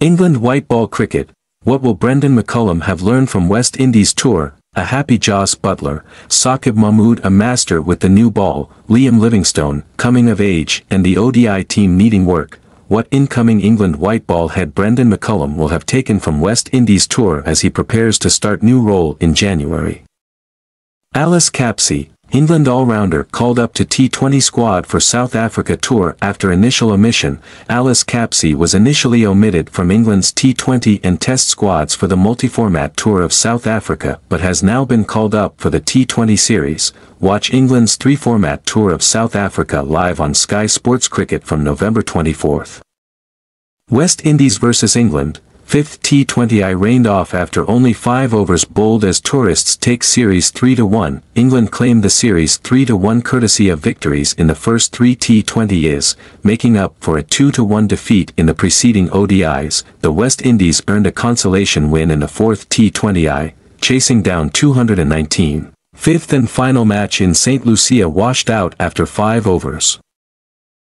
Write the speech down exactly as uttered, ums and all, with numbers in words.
England white ball cricket. What will Brendon McCullum have learned from West Indies tour? A happy Joss Butler, Saqib Mahmood a master with the new ball, Liam Livingstone, coming of age and the O D I team needing work. What incoming England white ball head Brendon McCullum will have taken from West Indies tour as he prepares to start new role in January. Alice Capsey, England all-rounder called up to T twenty squad for South Africa tour after initial omission. Alice Capsey was initially omitted from England's T twenty and Test squads for the multi-format tour of South Africa but has now been called up for the T twenty series. Watch England's three-format tour of South Africa live on Sky Sports Cricket from November twenty-fourth. West Indies versus England. Fifth T twenty I rained off after only five overs bowled as tourists take series three to one, England claimed the series three to one courtesy of victories in the first three T twenty Is, making up for a two to one defeat in the preceding O D Is, the West Indies earned a consolation win in the fourth T twenty I, chasing down two hundred nineteen. Fifth and final match in Saint Lucia washed out after five overs.